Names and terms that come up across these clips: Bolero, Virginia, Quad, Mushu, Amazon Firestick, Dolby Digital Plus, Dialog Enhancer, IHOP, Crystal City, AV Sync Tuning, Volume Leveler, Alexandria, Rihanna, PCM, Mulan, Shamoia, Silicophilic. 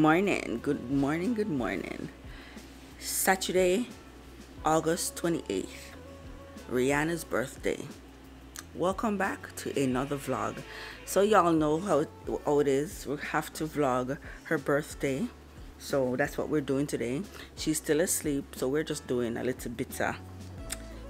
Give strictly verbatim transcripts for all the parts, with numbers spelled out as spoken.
morning, good morning, good morning. Saturday, August twenty-eighth, Rihanna's birthday. Welcome back to another vlog. So y'all know how, how it is. We have to vlog her birthday. So that's what we're doing today. She's still asleep, so we're just doing a little bit of,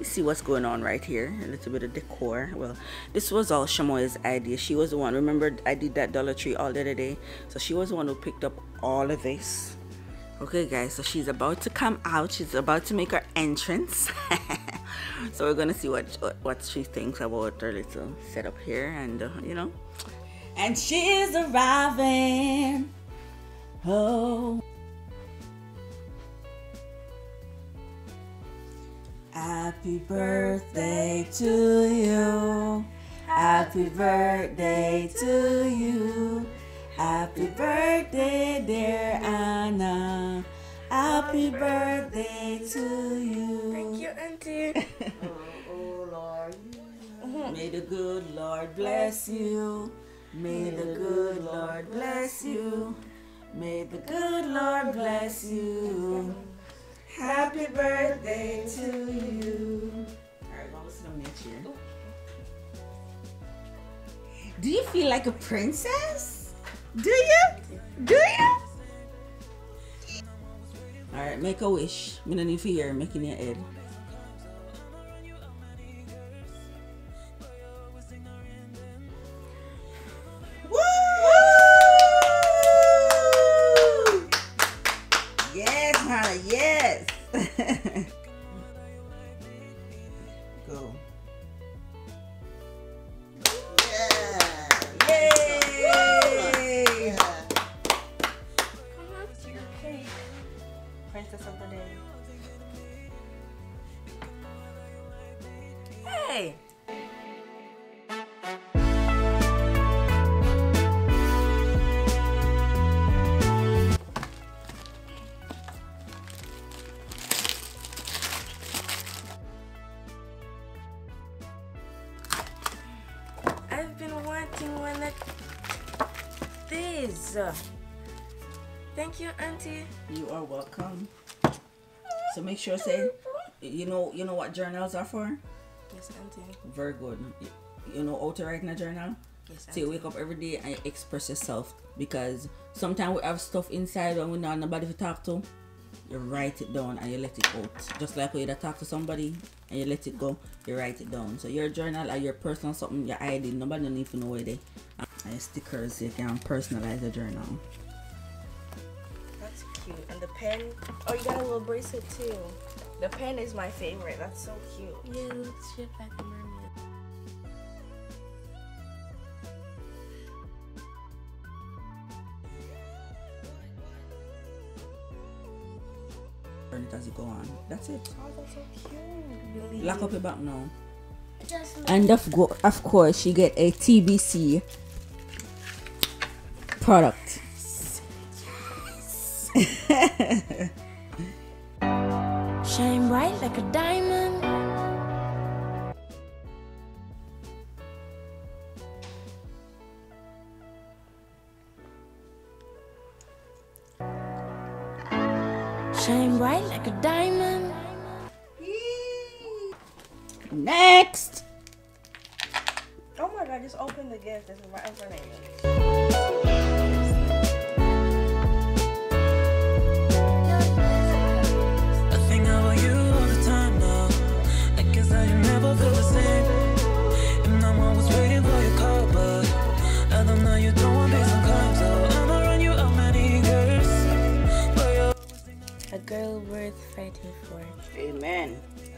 you see what's going on right here, a little bit of decor. Well, this was all Shamoia's idea. She was the one, remember I did that Dollar Tree all the other day? So she was the one who picked up all of this. Okay guys, so she's about to come out. She's about to make her entrance. So we're gonna see what what she thinks about her little setup here, and uh, you know. And she's arriving. Oh. Happy birthday to you. Happy birthday to you. Happy birthday, dear Anna. Happy birthday to you. Thank you, Auntie. Oh, oh Lord. May the good Lord bless you. May the good Lord bless you. May the good Lord bless you. Happy birthday to you. Alright, what was the next year? Do you feel like a princess? Do you? Do you? Alright, make a wish. Me no need for your making your head. Woo! Woo! Yes, Hannah, yes. Go. Yeah. Yay! Woo! Yeah. Princess of the day. Hey! I've been wanting one of these. Thank you, Auntie. You are welcome. So make sure say, you know, you know what journals are for? Yes, Auntie. Very good. You know how to write in a journal? Yes, Auntie. So you wake up every day and express yourself, because sometimes we have stuff inside and we don't have nobody to talk to. You write it down and you let it out. Just like when you talk to somebody and you let it go, you write it down. So your journal or your personal something, your I D, nobody don't even know where they are. And stickers, you can personalize the journal. Cute. And the pen, oh, you got a little bracelet too. The pen is my favorite. That's so cute. Yeah, it looks just like a mermaid. Burn it as you go on. That's it. Oh, that's so cute. Really? Lock up your back now. And of, of course, you get a T B C product. Shine bright like a diamond. Shine bright like a diamond. Next. Oh my God, just open the gift. This is right in front of you. A girl worth fighting for. Amen.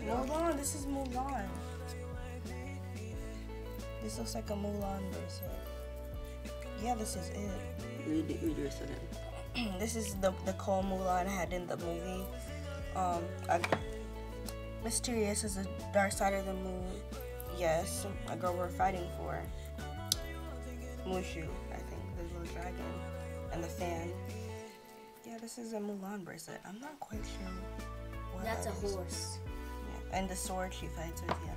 Hold on, this is Mulan. This looks like a Mulan bracelet. Yeah, this is it. Read the rest of it. This is the the call Mulan had in the movie. Um, a, mysterious is the dark side of the moon. Yes, a girl we're fighting for. Mushu, I think, the little dragon, and the fan. Yeah, this is a Mulan bracelet. I'm not quite sure what that's that a is. Horse. Yeah, and the sword she fights with. Yeah,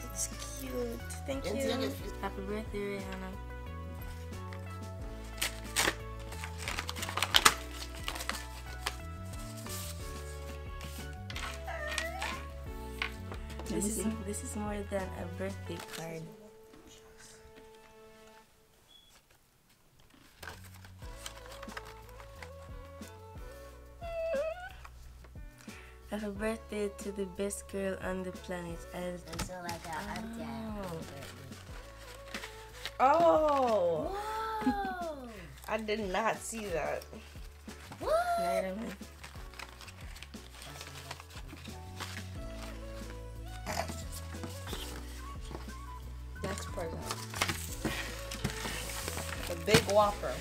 that's. It's cute. Thank you. Happy birthday, Rihanna. This is, this is more than a birthday card. Happy birthday to the best girl on the planet. And so like an auntie, happy birthday. Oh! Wow. I did not see that. What? Right on. That's perfect. The big whopper.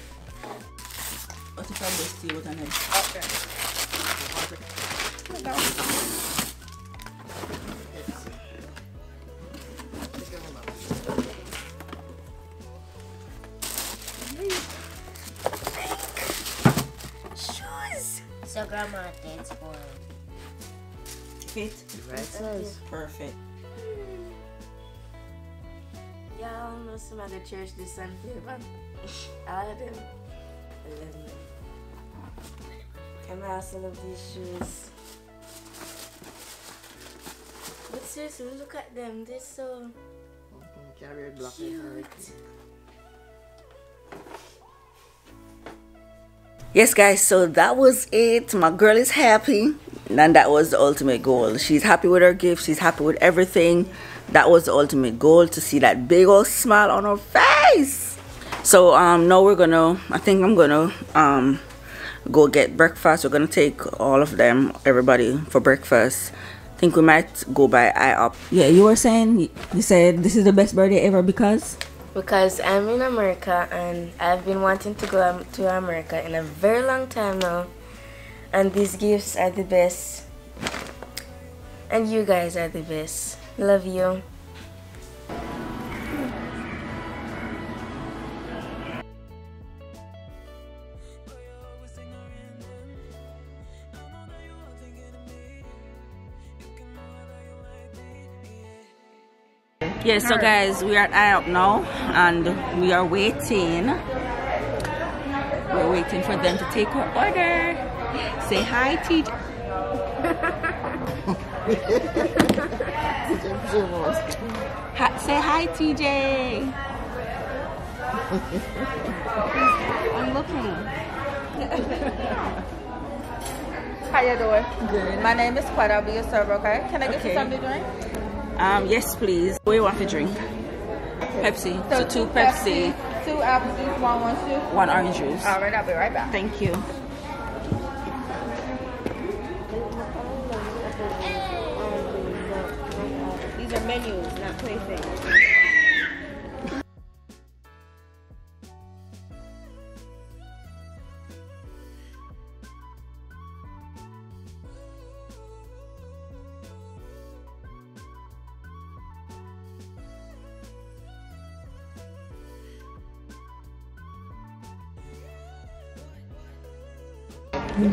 What's the this tea? What's on it? Whopper. Whopper. It's gonna hold up. Shoes! So grandma dance for it. Fit right size. Perfect. Yeah, I don't know some other church this Sunday, but I love them. I love them. And I also love these shoes. But seriously, look at them. They're so cute. Yes, guys, so that was it. My girl is happy. And that was the ultimate goal. She's happy with her gift. She's happy with everything. That was the ultimate goal, to see that big old smile on her face. So um, now we're going to, I think I'm going to um, go get breakfast. We're going to take all of them, everybody, for breakfast. I think we might go by I hop. Yeah, you were saying, you said this is the best birthday ever because? Because I'm in America and I've been wanting to go to America in a very long time now. And these gifts are the best. And you guys are the best. Love you. Yes, yeah, so guys, we are at I hop now and we are waiting. We're waiting for them to take our order. Say hi, T J. Ha say hi, T J. I'm looking. How you doing? Good. My name is Quad. I'll be your server, okay? Can I get okay. you something to drink? Um, yes, please. We want to drink Pepsi. So, so two Pepsi, Pepsi, two apple juice, one orange juice, one orange juice. All right, I'll be right back. Thank you. These are menus, not playthings. You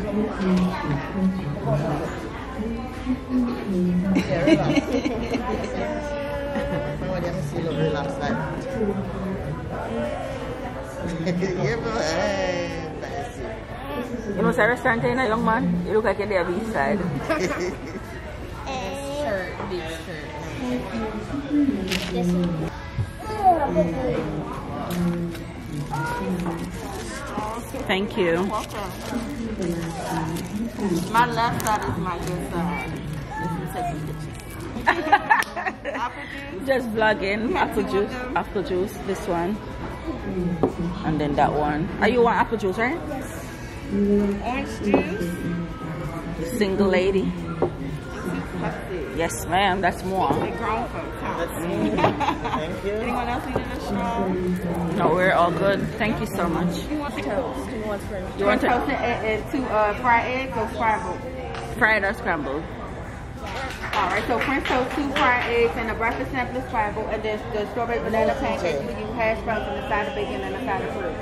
must have a restaurant in a young man. You look like you're there on the east side. Thank you. You're welcome. My left side is my good side. Just vlogging. Apple juice. Apple juice. This one. And then that one. Are you want apple juice, right? Yes. Orange juice. Single lady. Yes, ma'am. That's more. Thank you. Anyone else need a straw? No, we're all good. Thank you so much. You want to toast? You want to You want to toast it to uh, fried eggs or scrambled? Fried or scrambled. All right, so French toast, two fried eggs, and a breakfast sampler scramble, and then the strawberry banana pancakes with you hash browns and a side of bacon and a side of fruit.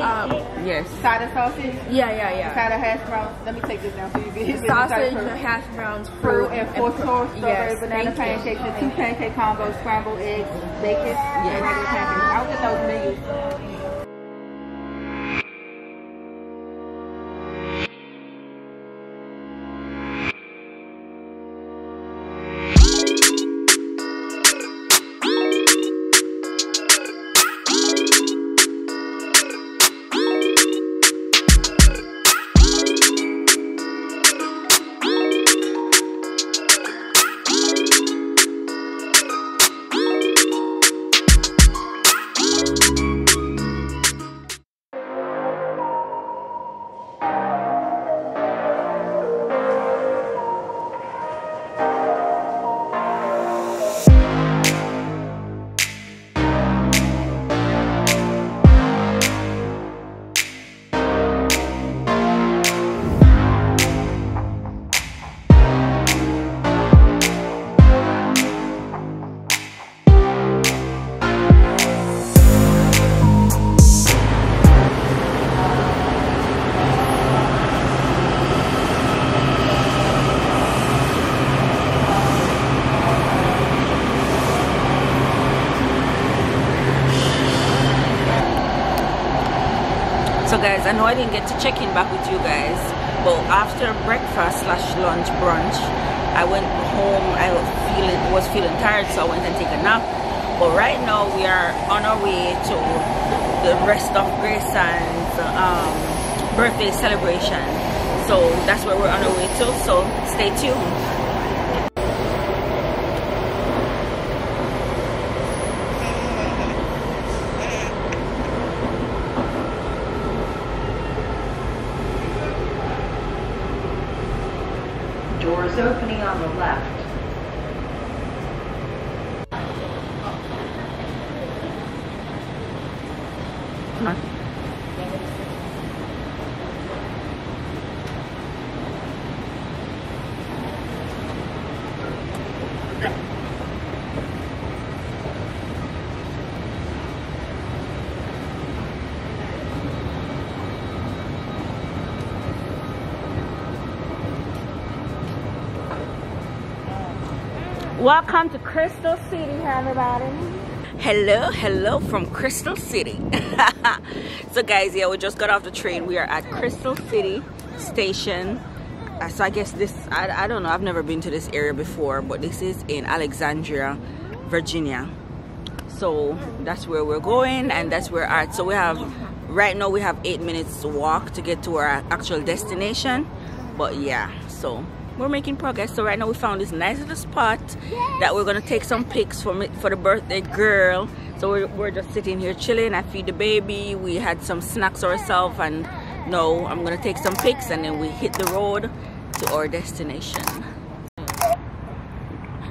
Um, yes. Side of sausage? Yeah, yeah, yeah. Side of hash browns. Let me take this down so you can hear. Sausage, hash browns, fruit, fruit and four strawberry yes, banana pancakes, and two pancake combos, scrambled eggs, bacon, yes. and regular pancakes. I'll get those menus. guys. I know I didn't get to check in back with you guys, but after breakfast slash lunch brunch, I went home. I was feeling, was feeling tired, so I went and took a nap. But right now we are on our way to the rest of Grayson's um, birthday celebration. So that's where we're on our way to. So stay tuned. Opening on the left. Huh? Welcome to Crystal City, everybody. Hello, hello from Crystal City. So guys, yeah, we just got off the train. We are at Crystal City Station. Uh, so I guess this, I, I don't know, I've never been to this area before, but this is in Alexandria, Virginia. So that's where we're going and that's where we're at. So we have, right now we have eight minutes walk to get to our actual destination. But yeah, so we're making progress. So right now we found this nice little spot that we're gonna take some pics for me, for the birthday girl. So we're, we're just sitting here chilling. I feed the baby. We had some snacks ourselves, and no, I'm gonna take some pics and then we hit the road to our destination.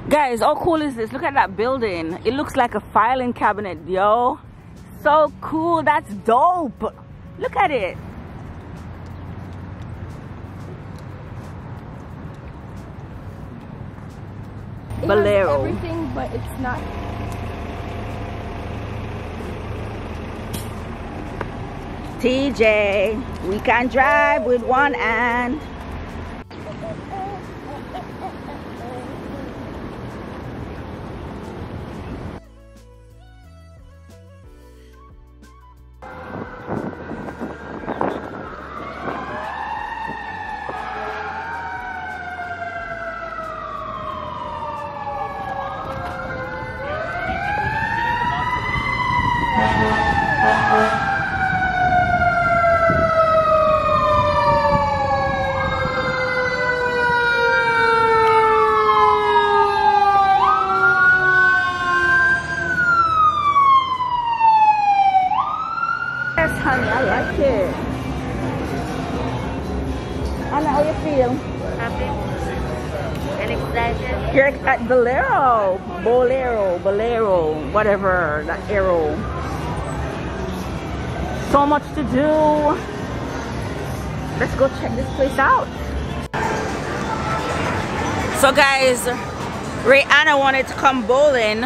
Guys, how cool is this? Look at that building. It looks like a filing cabinet, yo. So cool. That's dope. Look at it. It Bolero. Has everything, but it's not. T J, we can drive with one hand. Bolero, Bolero, Bolero, whatever, that arrow. So much to do. Let's go check this place out. So guys, Rihanna wanted to come bowling,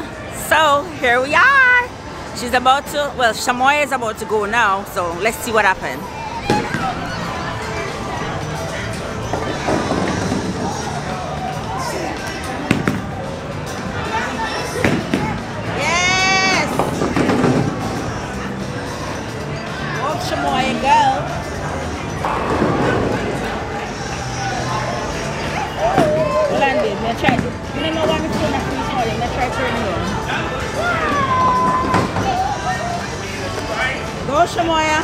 so here we are. She's about to, well, Shamoia is about to go now, so let's see what happens. Shamoia.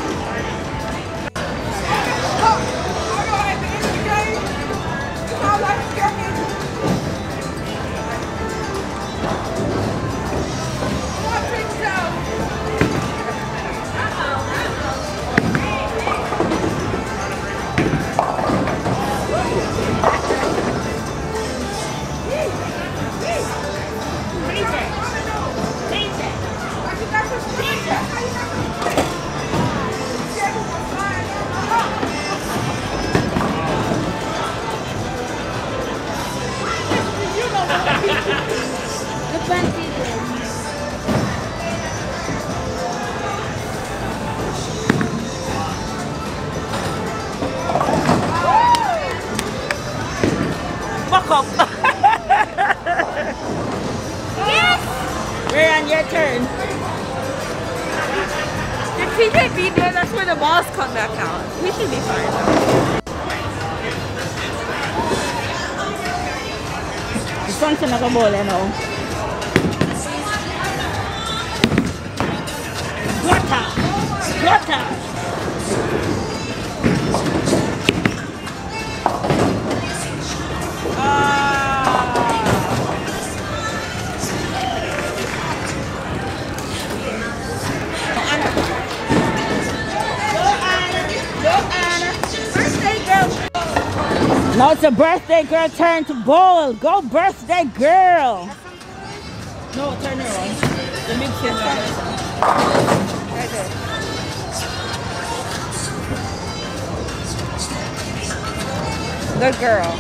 Yes! We're on your turn. he can't be there, that's where the balls come back out. We should be fine though. This one's another Bolero. Splatter! Splatter! No, it's a birthday girl turn to bowl. Go birthday girl. No, turn her on. The mid turn on. Good girl.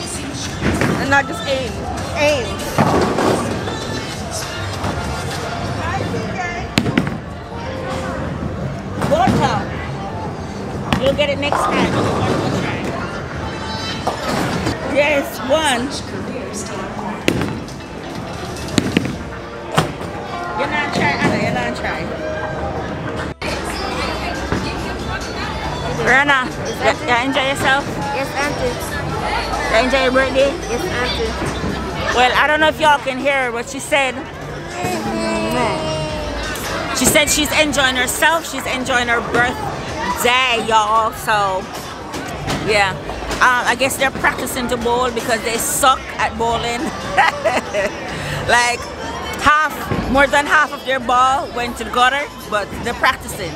And not just aim. Aim. Water. You'll get it next time. Yes, one. You're not trying, Anna, you're not trying. Rihanna, yes, you enjoy yourself? Yes, auntie. You enjoy your birthday? Yes, auntie. Well, I don't know if y'all can hear her, but she said... Mm-hmm. She said she's enjoying herself, she's enjoying her birthday, y'all, so... Yeah. Um, I guess they're practicing to bowl because they suck at bowling. Like half, more than half of their ball went to the gutter, but they're practicing.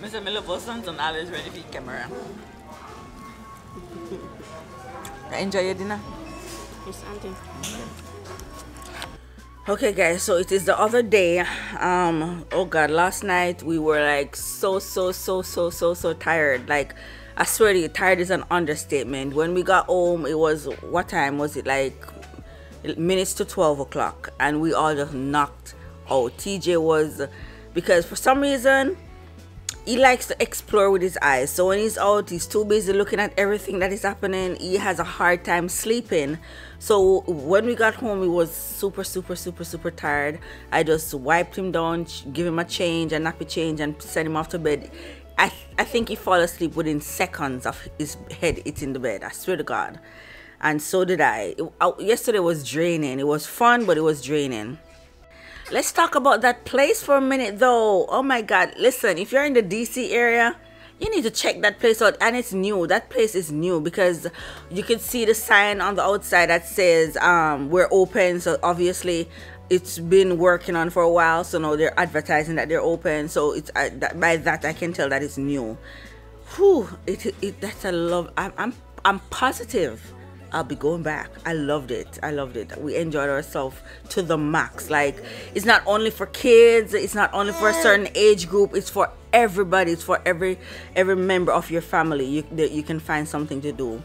Mister Millable Samson always ready for camera. Enjoy your dinner. Yes, auntie. Okay, guys, so it is the other day. Um, oh god, last night we were like so so so so so so tired. Like, I swear to you, tired is an understatement. When we got home, it was, what time was it? Like minutes to twelve o'clock, and we all just knocked out. T J was, because for some reason he likes to explore with his eyes, so when he's out he's too busy looking at everything that is happening, he has a hard time sleeping. So when we got home he was super super super super tired. I just wiped him down, give him a change, a nappy change, and sent him off to bed. I, th I think he fell asleep within seconds of his head hitting the bed, I swear to God. And so did I. It, I yesterday was draining. It was fun, but it was draining. Let's talk about that place for a minute though. Oh my god, listen, if you're in the D C area, you need to check that place out. And it's new, that place is new, because you can see the sign on the outside that says um, we're open. So obviously it's been working on for a while, so now they're advertising that they're open. So it's uh, that, by that I can tell that it's new. Whew, it, it, that's a love, I'm, I'm, I'm positive I'll be going back. I loved it. I loved it. We enjoyed ourselves to the max. Like, it's not only for kids, it's not only for a certain age group, it's for everybody. It's for every every member of your family. You you can find something to do.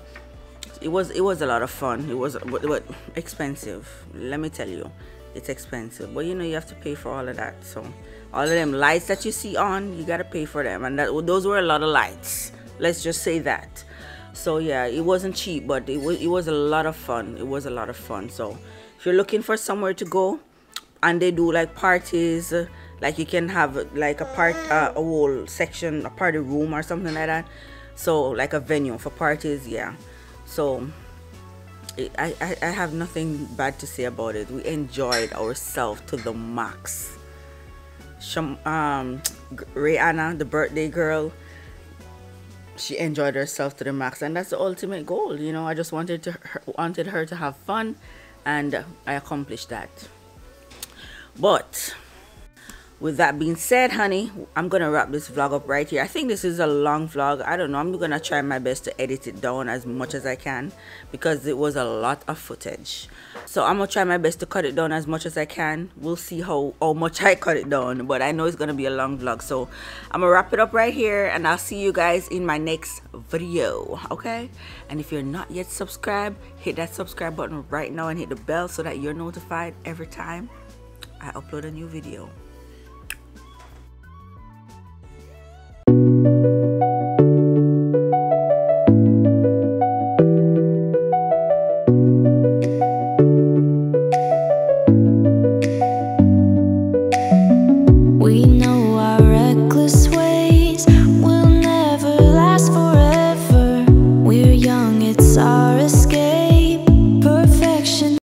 It was it was a lot of fun. It was but, but expensive. Let me tell you. It's expensive. But you know you have to pay for all of that. So all of them lights that you see on, you got to pay for them. And that, those were a lot of lights. Let's just say that. So yeah, it wasn't cheap, but it was, it was a lot of fun. It was a lot of fun. So if you're looking for somewhere to go, and they do like parties, like you can have like a part, uh, a whole section, a party room or something like that. So like a venue for parties, yeah. So it, I, I, I have nothing bad to say about it. We enjoyed ourselves to the max. Sham, um, Rihanna, the birthday girl, she enjoyed herself to the max, and that's the ultimate goal, you know. I just wanted to wanted her to have fun, and I accomplished that. But with that being said, honey, I'm gonna wrap this vlog up right here. I think this is a long vlog. I don't know, I'm gonna try my best to edit it down as much as I can, because it was a lot of footage. So I'm gonna try my best to cut it down as much as I can. We'll see how, how much I cut it down, but I know it's gonna be a long vlog. So I'm gonna wrap it up right here, and I'll see you guys in my next video. Okay, and if you're not yet subscribed, hit that subscribe button right now and hit the bell so that you're notified every time I upload a new video.